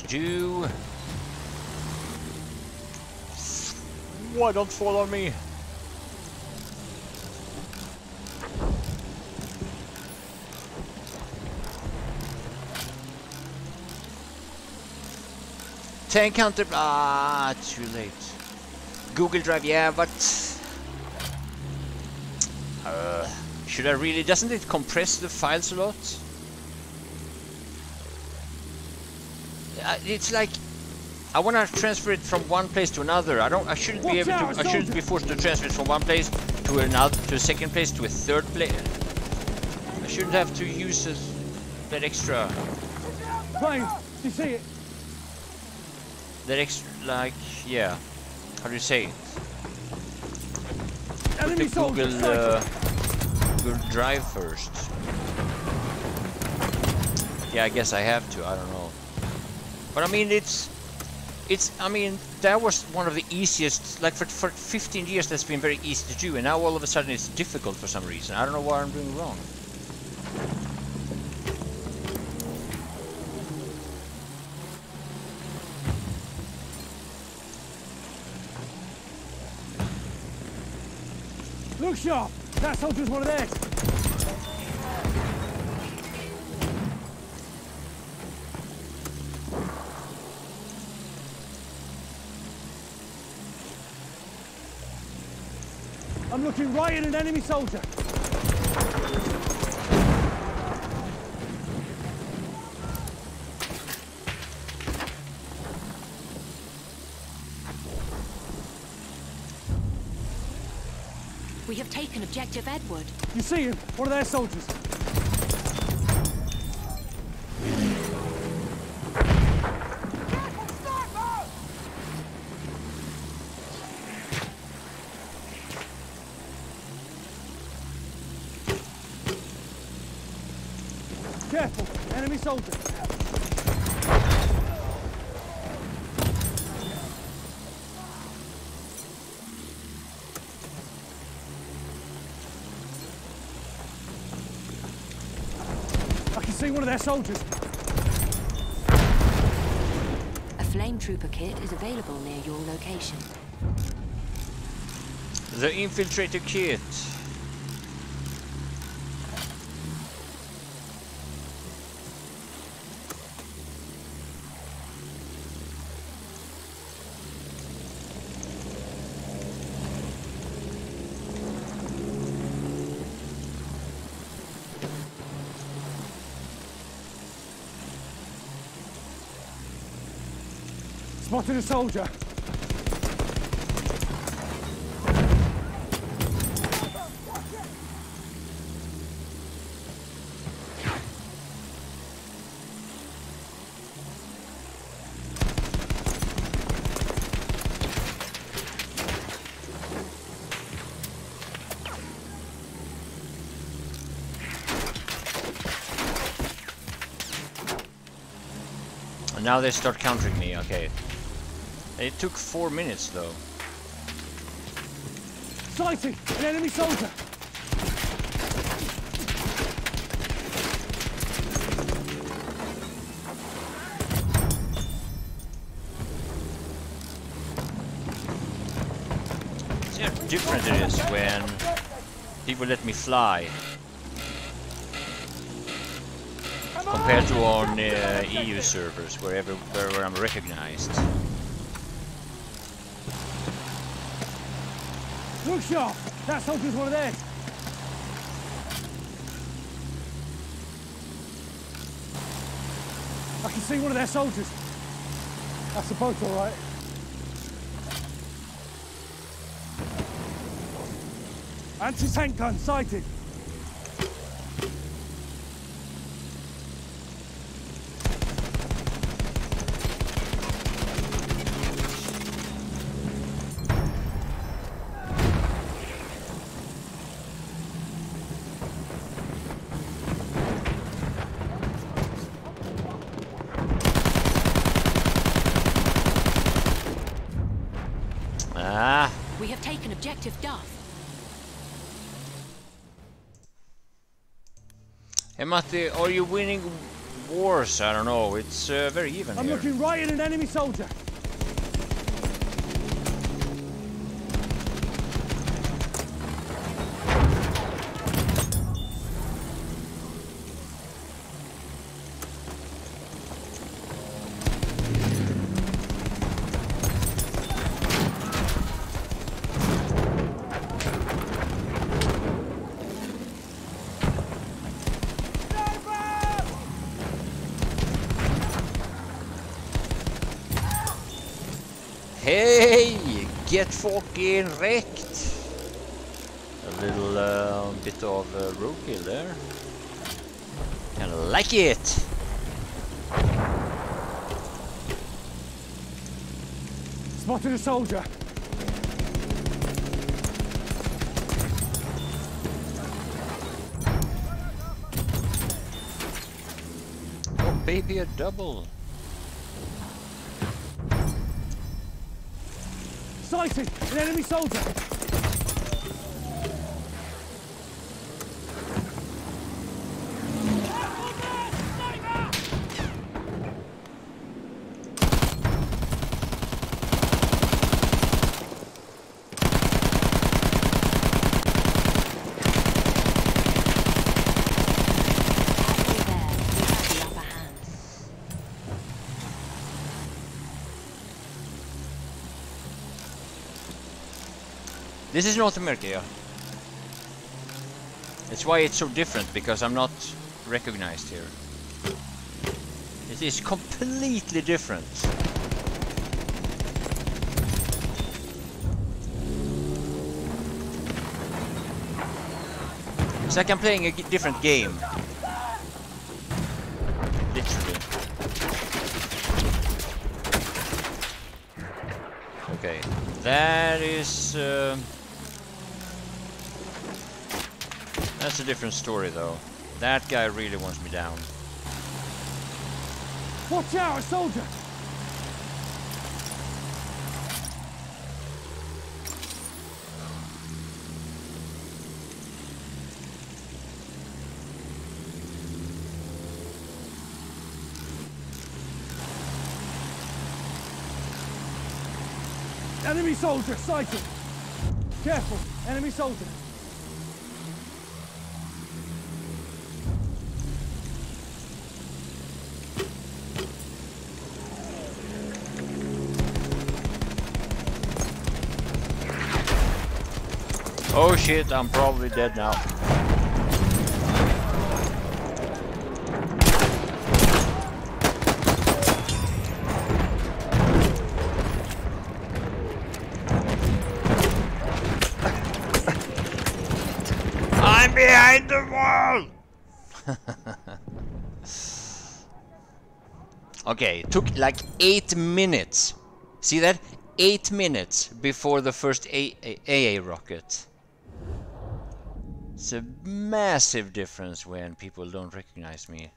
let's do... Why don't follow me? Tank counter... Ah, too late. Google Drive, yeah, but... should I really... Doesn't it compress the files a lot? It's like... I want to transfer it from one place to another. I shouldn't be able to. I shouldn't be forced to transfer it from one place to another, to a second place, to a third place. I shouldn't have to use that extra. Plane, you see it? That extra, like, yeah. How do you say it? Put the Google Drive first. Yeah, I guess I have to. I don't know. But I mean, it's. I mean, that was one of the easiest, like for 15 years that's been very easy to do, and now all of a sudden it's difficult for some reason. I don't know why I'm doing wrong. Look sharp! That soldier's one of theirs! I'm looking right at an enemy soldier. We have taken objective Edward. You see him? One of their soldiers. Careful! Enemy soldier! I can see one of their soldiers! A flame trooper kit is available near your location. The infiltrator kit! Spotted a soldier. And now they start countering me, okay. It took 4 minutes, though. Sighting! An enemy soldier! See how different it is when people let me fly. Compared to on EU servers, wherever I'm recognized. Look sharp! That soldier's one of theirs! I can see one of their soldiers! That's the boat, alright. Anti-tank gun sighted! We have taken objective Duff. Hey Matti, are you winning wars, I don't know. It's very even here. I'm looking right at an enemy soldier. Hey, get fucking wrecked! A little bit of roadkill there. Kinda like it! Spotted a soldier! Oh baby, a double! Sighted! An enemy soldier! This is North America, yeah. That's why it's so different, because I'm not recognized here. It is completely different. It's like I'm playing a different game. Literally. Okay, that is... that's a different story, though. That guy really wants me down. Watch out, a soldier! Enemy soldier sighted! Careful, enemy soldier! Oh shit, I'm probably dead now. I'm behind the wall! Okay, it took like 8 minutes. See that? 8 minutes before the first AA rocket. It's a massive difference when people don't recognize me.